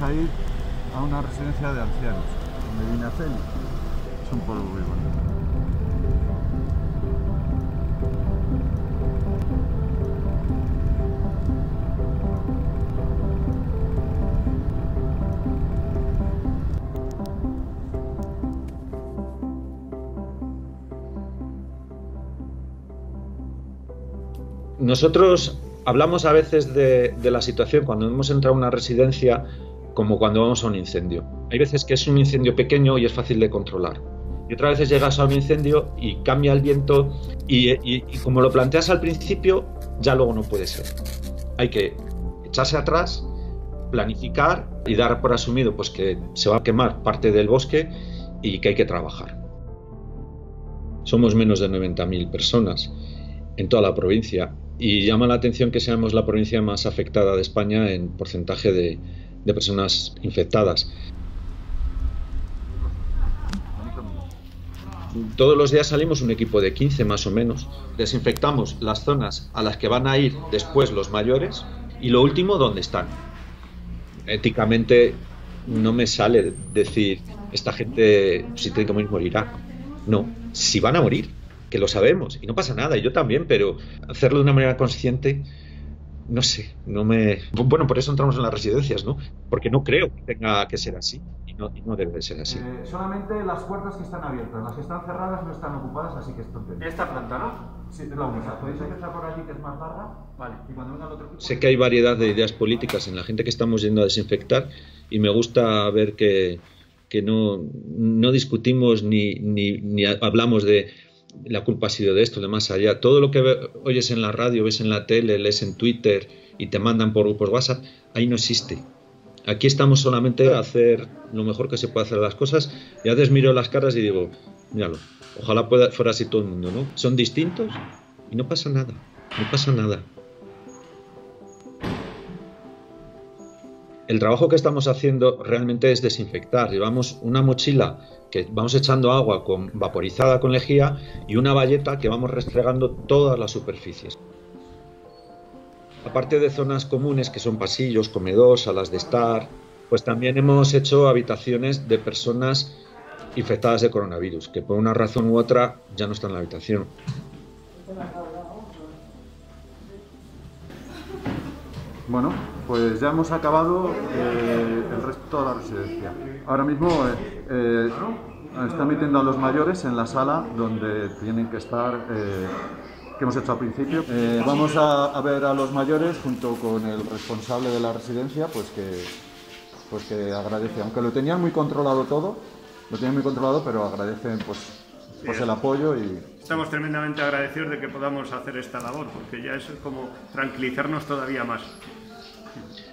vamos a ir a una residencia de ancianos, en Medinaceli. Es un pueblo muy bonito. Nosotros hablamos a veces de la situación cuando hemos entrado a una residencia como cuando vamos a un incendio. Hay veces que es un incendio pequeño y es fácil de controlar. Y otras veces llegas a un incendio y cambia el viento y como lo planteas al principio, ya luego no puede ser. Hay que echarse atrás, planificar y dar por asumido pues, que se va a quemar parte del bosque y que hay que trabajar. Somos menos de 90.000 personas en toda la provincia. Y llama la atención que seamos la provincia más afectada de España en porcentaje de personas infectadas. Todos los días salimos un equipo de 15 más o menos. Desinfectamos las zonas a las que van a ir después los mayores y lo último, ¿dónde están? Éticamente no me sale decir, esta gente si tiene que morir, morirá. No, si van a morir, que lo sabemos y no pasa nada, y yo también, pero hacerlo de una manera consciente, no sé, Bueno, por eso entramos en las residencias, ¿no? Porque no creo que tenga que ser así y no debe de ser así. Solamente las puertas que están abiertas, las que están cerradas no están ocupadas, así que esto... ¿Esta planta, no? Sí, la única. ¿Podéis empezar por allí, que es más larga? Vale. Y cuando venga el otro tipo... Sé que hay variedad de ideas políticas en la gente que estamos yendo a desinfectar y me gusta ver que no discutimos ni hablamos de... La culpa ha sido de esto, de más allá. Todo lo que oyes en la radio, ves en la tele, lees en Twitter y te mandan por grupos WhatsApp, ahí no existe. Aquí estamos solamente a hacer lo mejor que se puede hacer las cosas. Y a veces miro las caras y digo, míralo, ojalá fuera así todo el mundo, ¿no? Son distintos y no pasa nada, no pasa nada. El trabajo que estamos haciendo realmente es desinfectar. Llevamos una mochila que vamos echando agua vaporizada con lejía y una bayeta que vamos restregando todas las superficies. Aparte de zonas comunes que son pasillos, comedores, salas de estar, pues también hemos hecho habitaciones de personas infectadas de coronavirus, que por una razón u otra ya no están en la habitación. Bueno, pues ya hemos acabado el resto de la residencia. Ahora mismo están metiendo a los mayores en la sala donde tienen que estar, que hemos hecho al principio. Vamos a ver a los mayores junto con el responsable de la residencia, pues que agradece. Aunque lo tenían muy controlado todo, pero agradecen pues el apoyo y... Estamos tremendamente agradecidos de que podamos hacer esta labor, porque ya es como tranquilizarnos todavía más.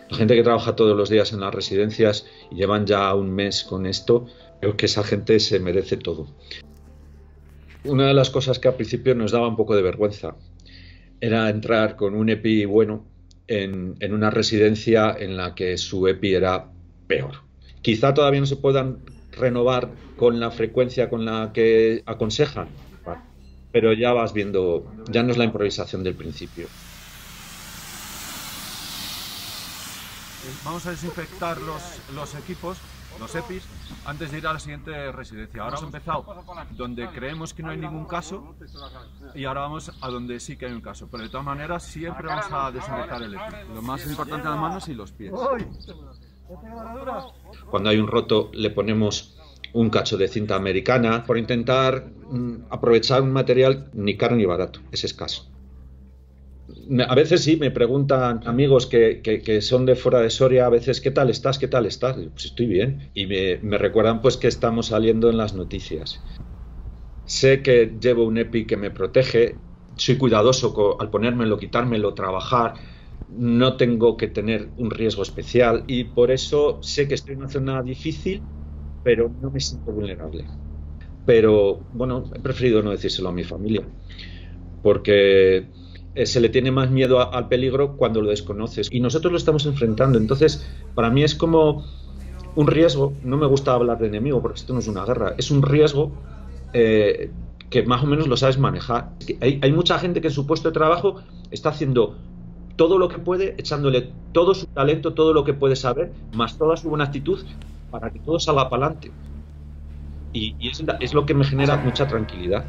La gente que trabaja todos los días en las residencias y llevan ya un mes con esto, creo que esa gente se merece todo. Una de las cosas que al principio nos daba un poco de vergüenza era entrar con un EPI bueno en una residencia en la que su EPI era peor. Quizá todavía no se puedan renovar con la frecuencia con la que aconsejan, pero ya vas viendo, ya no es la improvisación del principio. Vamos a desinfectar los equipos, los EPIs, antes de ir a la siguiente residencia. Ahora hemos empezado donde creemos que no hay ningún caso y ahora vamos a donde sí que hay un caso. Pero de todas maneras siempre vamos a desinfectar el EPI. Lo más importante son las manos y los pies. Cuando hay un roto le ponemos un cacho de cinta americana por intentar aprovechar un material ni caro ni barato, es escaso. A veces sí, me preguntan amigos que son de fuera de Soria, a veces, ¿qué tal estás? ¿Qué tal estás? Pues estoy bien. Y me recuerdan pues que estamos saliendo en las noticias. Sé que llevo un EPI que me protege, soy cuidadoso al ponérmelo, quitármelo, trabajar, no tengo que tener un riesgo especial y por eso sé que estoy en una zona difícil, pero no me siento vulnerable. Pero bueno, he preferido no decírselo a mi familia, porque... se le tiene más miedo al peligro cuando lo desconoces y nosotros lo estamos enfrentando. Entonces, para mí es como un riesgo. No me gusta hablar de enemigo porque esto no es una guerra, es un riesgo que más o menos lo sabes manejar. Hay mucha gente que en su puesto de trabajo está haciendo todo lo que puede, echándole todo su talento, todo lo que puede saber, más toda su buena actitud, para que todo salga para adelante. Y es lo que me genera mucha tranquilidad.